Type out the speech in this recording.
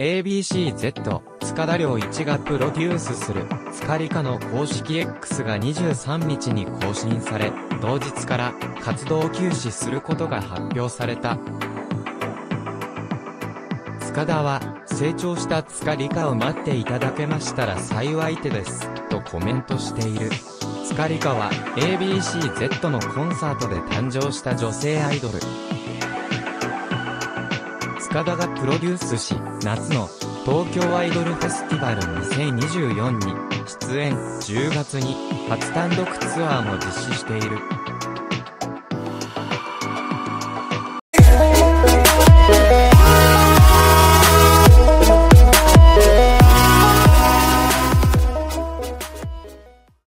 A.B.C-Z、塚田良一がプロデュースする、塚理科の公式 X が23日に更新され、同日から活動を休止することが発表された。塚田は、成長した塚理科を待っていただけましたら幸いです、とコメントしている。塚理科は、A.B.C-Z のコンサートで誕生した女性アイドル。塚田がプロデュースし、夏の東京アイドルフェスティバル2024に出演。10月に初単独ツアーも実施している。